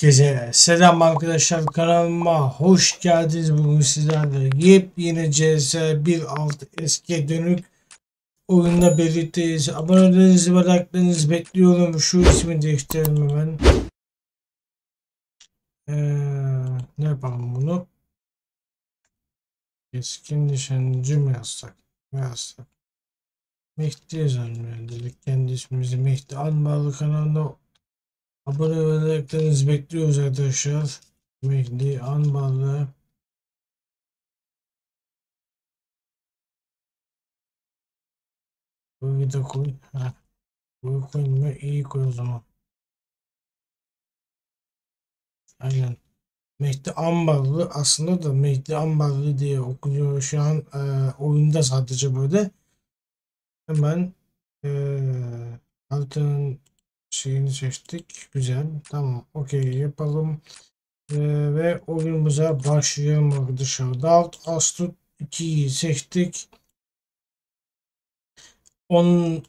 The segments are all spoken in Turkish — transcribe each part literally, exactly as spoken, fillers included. Herkese selam arkadaşlar, kanalıma hoş geldiniz. Bugün sizlerle yepyeni C S bir nokta altı eski dönük oyunla birlikteyiz. Abonelerinizi ve like'larınızı bekliyorum. Şu ismi değiştirelim hemen. Ee, ne yapalım bunu? Keskin nişancı mı yazsak? Ne yazsak? Mehdi yazalım dedik. Kendi ismimizi Mehdi Anbarlı kanalına abone ve like'larınızı bekliyoruz arkadaşlar. Mehdi Anbarlı. Burayı da koy. Ha. Burayı koyma, iyi koy o zaman. Aynen. Mehdi Anbarlı aslında da Mehdi Anbarlı diye okunuyor şu an e, oyunda sadece böyle. Hemen e, altının şeyini seçtik. Güzel. Tamam. Okey yapalım. E, ve oyunumuza başlayalım arkadaşlar. Davut Astut ikiyi seçtik. Onun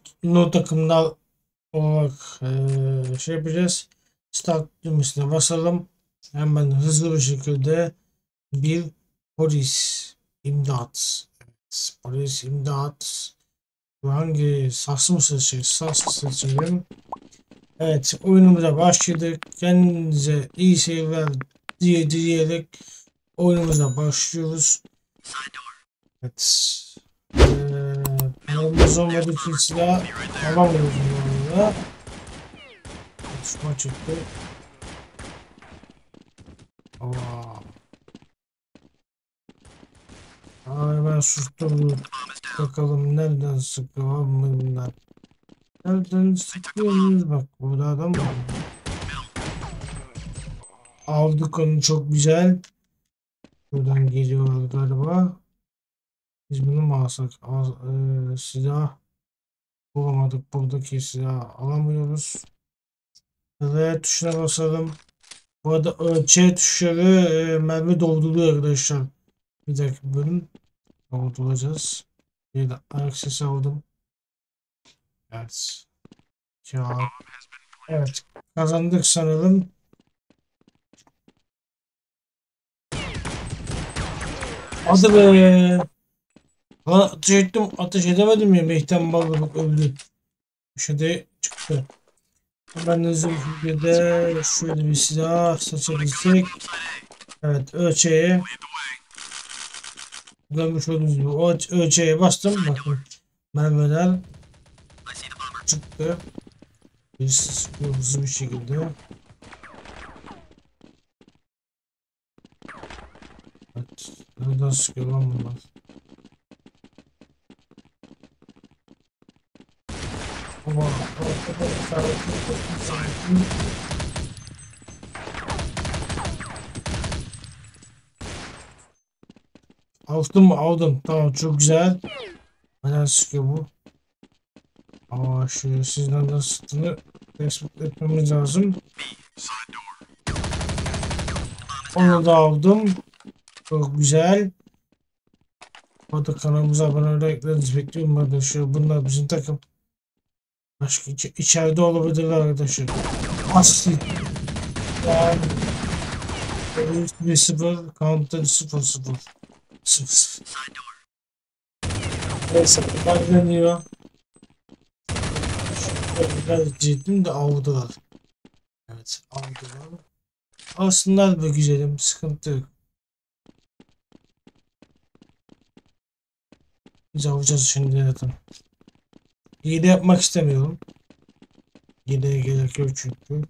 takımlar olarak e, şey yapacağız. Start düğmesine basalım. Hemen hızlı bir şekilde bir polis imdat. Evet, polis imdat. Bu hangi sas mı seçelim? Sas seçelim. Evet, oyunumuza başladık. Kendinize iyi seyirler diye dileyerek oyunumuza başlıyoruz. Evet. Yalnız ee, olmadık için silah alamıyoruz bu arada. Uçma çıktı. Aa. Aa, ben sustum. Bakalım nereden sıktı var mı bunlar? Nereden sıkıyoruz? Bak burada adam var. Aldık onu, çok güzel. Buradan geliyorlar galiba. Biz bunu mu alsak? Al, e, silah bulamadık. Buradaki silahı alamıyoruz. R tuşuna basalım. Bu arada ölçe tuşları e, mermi dolduruyor arkadaşlar. Bir dakika bölüm dolduracağız. Bir de ayak sesi aldım. Evet. Kâr. Evet. Kazandık sanırım. Hadi be. Lan ateş ettim. Ateş edemedim ya. Mehdi Anbarlı bak öldü. Şimdi çıktı. Ben de şöyle şöyle bir silah seçebilsek. Evet, ölçeğe görmüş olduğunuz gibi o ölçeğe bastım. Bakın mermiler çıktı. Birisi sıkıyor hızlı bir şekilde. Evet, nereden sıkıyor lan bunlar? Oba, aldım mı? Aldım. Tamam, çok güzel. Neden sıkıyor bu? Aa, şu sizden de sıktığını tespit etmemiz lazım. Onu da aldım. Çok güzel. Bu da kanalımıza abone olmayı bekliyorum arkadaşlar. Bunlar bizim takım. Başka iç içeride olabilirler arkadaşlar. Asli. Yani bir sıfır Counter sıfır sıfır. sıfır sıfır. Neyse deniyor. Biraz ciddim de avdılar. Evet, avdılar. Alsınlar be güzelim, sıkıntı yok. Biz avacağız şimdi zaten. Hile yapmak istemiyorum. Hileye gerek yok çünkü.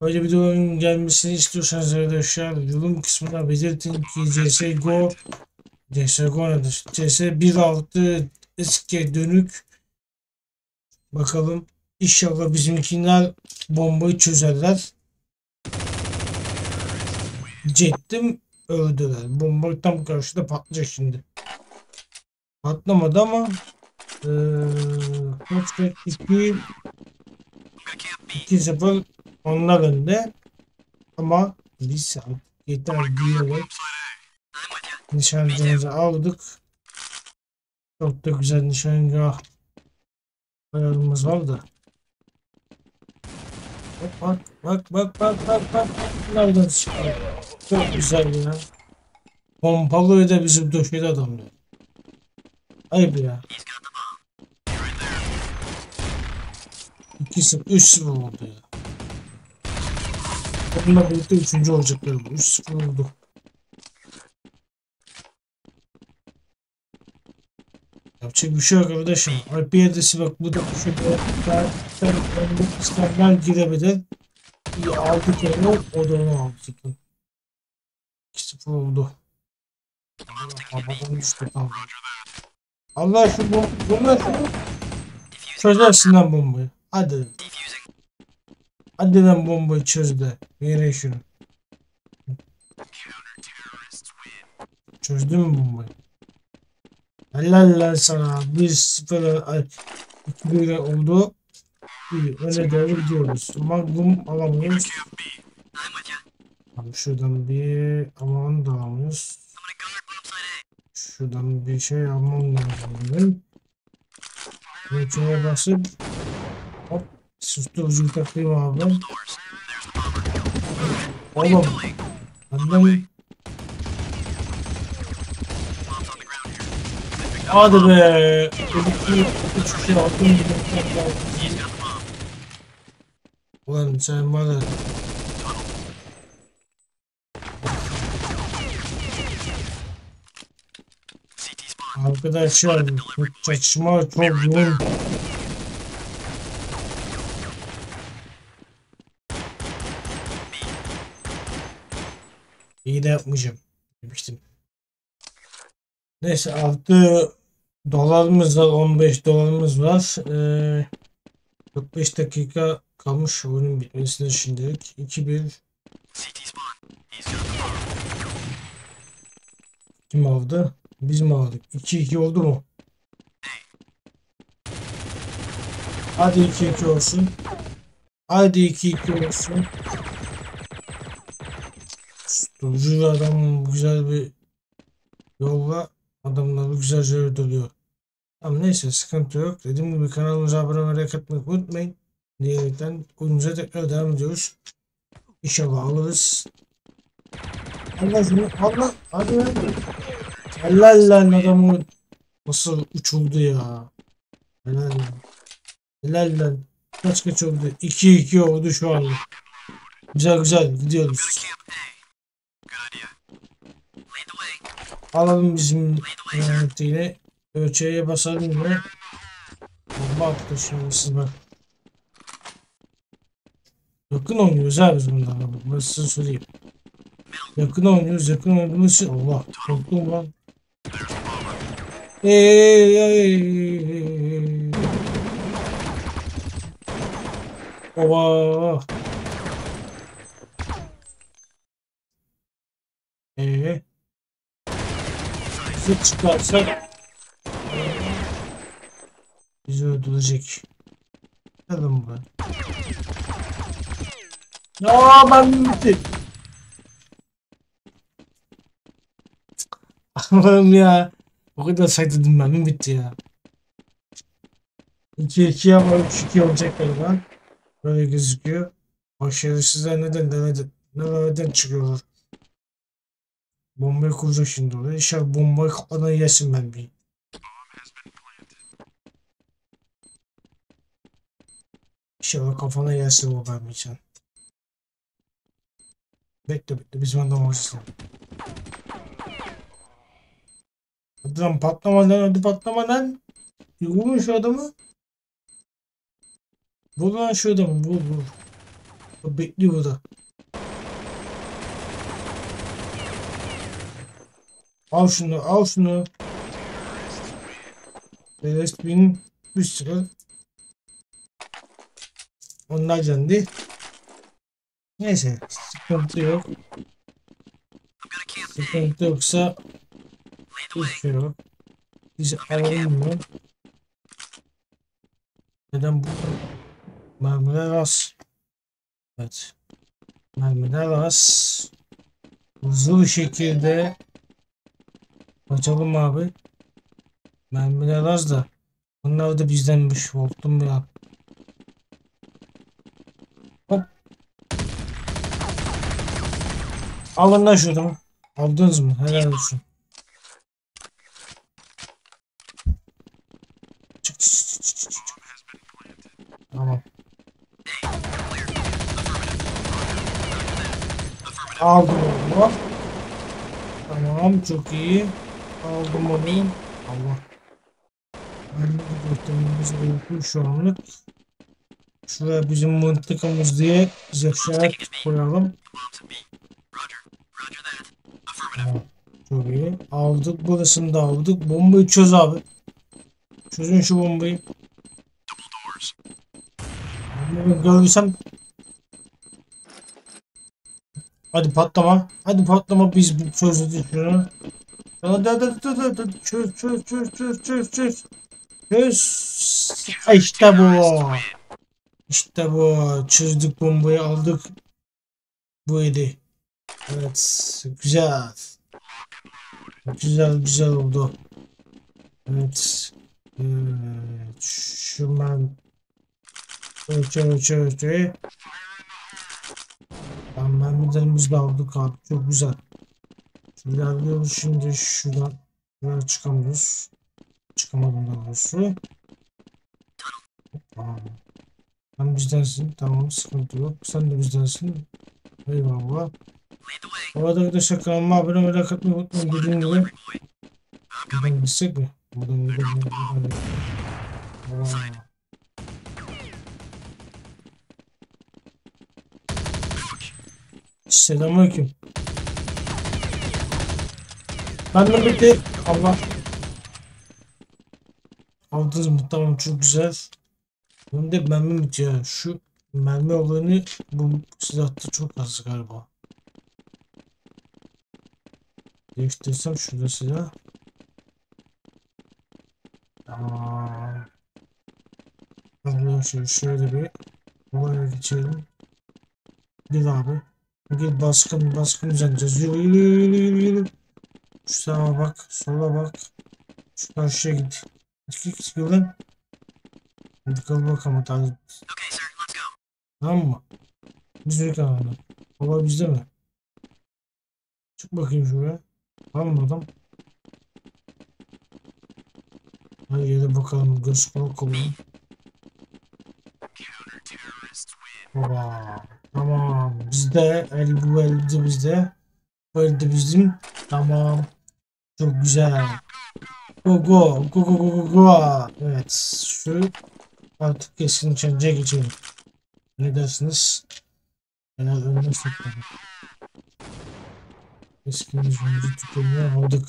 Böyle videoların gelmesini istiyorsanız arkadaşlar yorum kısmına belirtin ki C S G O C S G O nedir? C S bir nokta altı eski dönük. Bakalım. İnşallah bizimkiler bombayı çözerler. Cettim öldüler. Bomba tam karşıda patlayacak şimdi. Patlamadı ama eee iki iki sıfır onlar önde ama biz yeter diyerek nişancımızı aldık. Çok da güzel nişancı ayarımız var da Bak bak bak bak bak bak. Bunlardan çıkıyor. Çok güzel ya. Pompalıyor da bizim döşeli adamlar. Ayıp ya. iki sıfır üç sıfır oldu ya. Bununla birlikte üçüncü olacaklar. üç sıfır oldu. Yapacak bir şey yok arkadaşım. I P adresi bak bu da bu şekilde. İstanbul'a girebilir. altı tane odanı aldık. iki sıfır oldu. Allah şu bomba, bunlar çözersin lan bombayı. Hadi. Hadi lan bombayı çöz de. Yere şunu. Çözdü mü bombayı? Helal lan sana. bir sıfır iki bir oldu. İyi, öyle doğru gidiyoruz. Magnum alamıyoruz. Abi şuradan bir aman da alamıyoruz. Şuradan bir şey almam lazım. Geçmeye basıp hop susturucu takayım abi. Oğlum annem. Hadi be. Ulan sen bana. Arkadaşlar çatışma çok zor. İyi de yapmayacağım demiştim. Neyse altı dolarımız var, on beş dolarımız var. Ee, kırk beş dakika kalmış oyunun bitmesine şimdilik. iki bir kim aldı? Biz mi aldık? iki iki oldu mu? Hadi iki iki olsun. Hadi iki iki olsun. Sturcu adam güzel bir yolla adamları güzelce öldürüyor. Ama neyse sıkıntı yok. Dediğim gibi kanalımıza abone olmayı, like atmayı unutmayın. Diyerekten oyunumuza tekrar devam ediyoruz. İnşallah alırız. Allah şunu Allah. Hadi hadi. Helal lan adamı nasıl uçuldu ya. Helal lan. Helal lan. Kaç kaç oldu? iki iki oldu şu an. Güzel güzel gidiyoruz. Alalım bizim yönettiğini. Ölçeğe basalım ve bomba attı şimdi siz bak. Yakın oynuyoruz abi biz bundan. Ben size söyleyeyim. Yakın oynuyoruz. Yakın oynuyoruz için. Allah korktum lan. Eee eee Oba. Eee Bizi çıkarsak bizi öldürecek. Gelin buraya. Aaa ben bitti. Allah'ım ya. O kadar saydım ben. Bitti ya. iki iki ama üç iki olacak galiba. Böyle gözüküyor. Başarısızlar neden neden neden çıkıyorlar? Bombayı kuracak şimdi oraya. İnşallah bombayı kafadan yesin ben bir. İnşallah kafana yesin o ben bir. Bekle bekle bizim adam olsun. Hadi lan patlama lan, hadi patlama lan. Vurun şu adamı. Vur lan şu adamı, vur vur. O bekliyor burada. Al şunu, al şunu. Terörist bin bir sürü. Onlar yendi. Neyse, sıkıntı yok. Sıkıntı yoksa uçuyor. Bizi alalım mı? Neden bu? Mermiler az. Evet. Mermiler az. Hızlı bir şekilde açalım abi. Mermiler az da. Bunlar da bizdenmiş. Oldum ya. Hop. Alın lan şunu. Aldınız mı? Helal olsun. Çık çık çık çık çık. Tamam. Aldım onu. Tamam, çok iyi. Aldım onu. Allah. Anladım. Şu anlık. Şuraya bizim mıntıkamız diye zırhşarak koyalım. Tamam. Çok iyi. Aldık. Burasını da aldık. Bombayı çöz abi. Çözün şu bombayı. Bunu görürsem. Hadi patlama. Hadi patlama. Biz bu çözdük şunu. Hadi hadi hadi hadi. Çöz çöz çöz çöz çöz çöz. Çöz. İşte bu. İşte bu. Çözdük bombayı, aldık. Bu idi. Evet. Güzel. Güzel güzel oldu. Evet. Evet. Şundan. Çöz çöz çöz. Mermilerimizi de aldık abi, çok güzel. İlerliyoruz şimdi şuradan. Buraya çıkamıyoruz. Çıkamadım da doğrusu. Tamam. Sen bizdensin, tamam, sıkıntı yok. Sen de bizdensin. Eyvallah. Bu arada arkadaşlar kanalıma abone olmayı, like atmayı unutmayın. Dediğim gibi. Ben gitsek mi? Buradan gidelim. Vaaah. Selamünaleyküm. Ben de bitti. Allah. Aldınız mı? Tamam, çok güzel. Benim de mermi bitiyor. Şu mermi olanı bu silahta çok az galiba. Değiştirsem şurada silah. Tamam. Arkadaşlar şöyle bir oraya geçelim. Gel abi. Gel, baskın baskın düzenleyeceğiz. Yürü yürü yürü yürü yürü. Şu sağa bak, sola bak. Şu karşıya git. İki kişi gören. Hadi kal bakalım. Okay, sir, let's go. Tamam mı? Biz yürü kalalım. Olay bizde mi? Çık bakayım şuraya. Tamam mı adam? Hadi yere bakalım. Göz kulak kullanın. Oba. Tamam, bizde el bu elde bizde, bu elde bizim. Tamam, çok güzel. Go go go go go go go. Evet, şu artık kesin çence geçelim. Ne dersiniz? Yani önüne soktum. Eskimizimizi tutumuna aldık.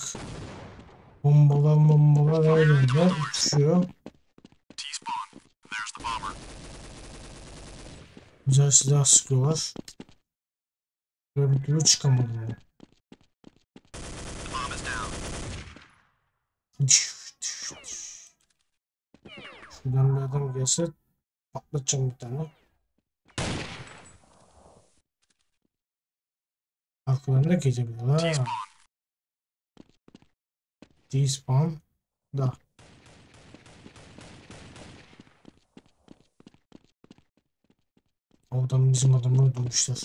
Bombalar bombalar her yerde uçuşuyor. Güzel silah sıkıyorlar. Böyle bir türlü çıkamadım yani. Şuradan bir adam gelse patlatacağım bir tane. Arkalarında geçebilirler ha. Despawn da. Oradan bizim adamları bulmuşlar.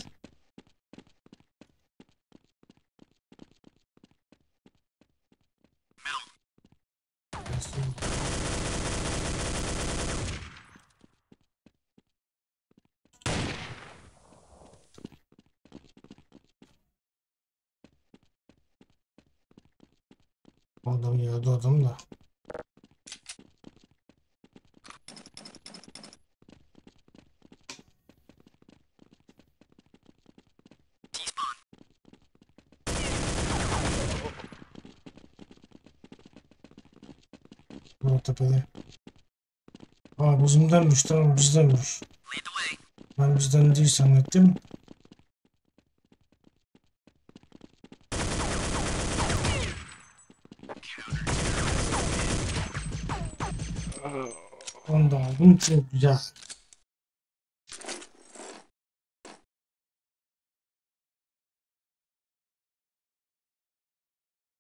Adam yerde adam da. Tepede. Aa, bizimdenmiş, tamam bizdenmiş. Ben bizden değil sanettim. Onu da aldım, çok güzel.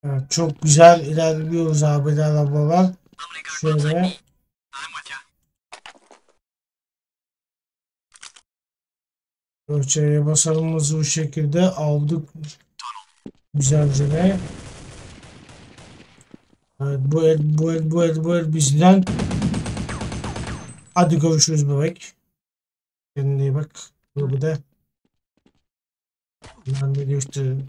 Evet, çok güzel ilerliyoruz abiler arabalar. Şöyle. Ölçeğe basalım bu şekilde aldık. Güzelce de. Evet, bu el, bu el, bu el, bu el bizden. Hadi görüşürüz bebek. Kendine iyi bak. Bu da. Ben de gösteririm.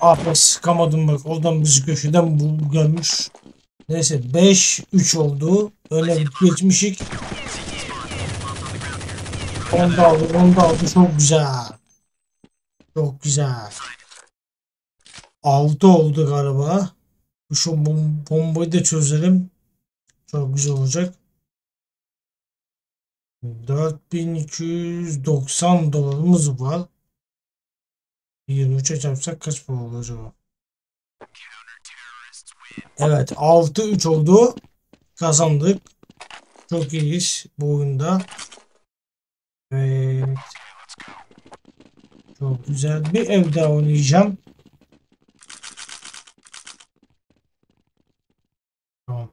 Ah be, sıkamadım bak. Oradan bizi köşeden bu gelmiş. Neyse beş üç oldu. Öyle geçmişik. on da aldı, on da aldı. Çok güzel. Çok güzel. altı oldu galiba. Şu bom bombayı da çözelim. Çok güzel olacak. dört bin iki yüz doksan dolarımız var. yirmi üçe çarpsak kaç para oldu acaba? Evet, altı üç oldu. Kazandık. Çok iyiyiz bu oyunda. Evet. Çok güzel. Bir ev daha oynayacağım. Tamam.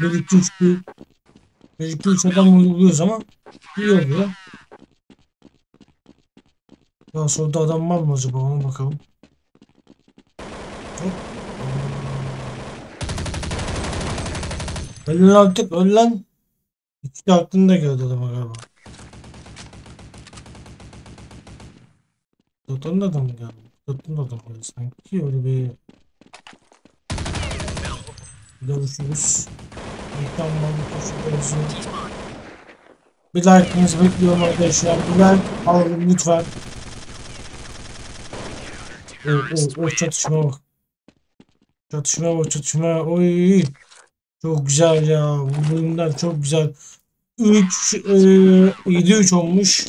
bir iki üç adam uyguluyoruz ama iyi oluyor. Daha sonra da adam var mı acaba? Ona bakalım. Öl artık, öl lan. İki de aklını da gördü adama galiba. Datan da adam mı geldi? Datan da adam öyle sanki, öyle bir görüşürüz. İlkten bana bir like'ınızı bekliyorum arkadaşlar. Bir like alalım lütfen. O, o, o çatışma bak. Çatışma bak, çatışma. Oy. Çok güzel ya. Bu bölümler çok güzel. üç, yedi üç olmuş.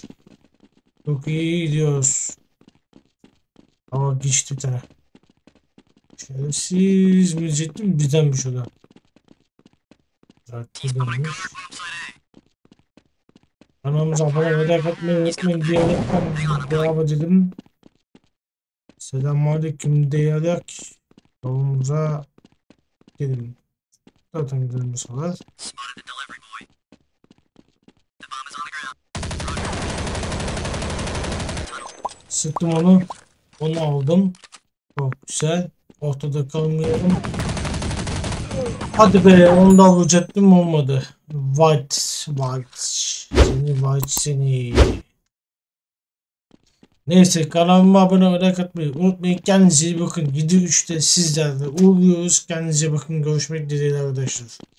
Çok iyi gidiyoruz. Ama geçti bir tane. Şerefsiz mi diyecektim? Bizdenmiş o da. Kanalımıza abone olmayı, like atmayı unutmayın. Diğerlerden devam edelim. Selamünaleyküm diyerek yolumuza gidelim. Zaten gidelim bu sefer. Sıktım onu. Onu aldım. Çok güzel. Ortada kalmayalım. Hadi be, onu da alacaktım, olmadı. White, white. Seni, white seni. Neyse, kanalıma abone olmayı, like atmayı unutmayın. Kendinize iyi bakın. yedi üçte sizlerle uğurluyoruz. Kendinize bakın. Görüşmek dileğiyle arkadaşlar.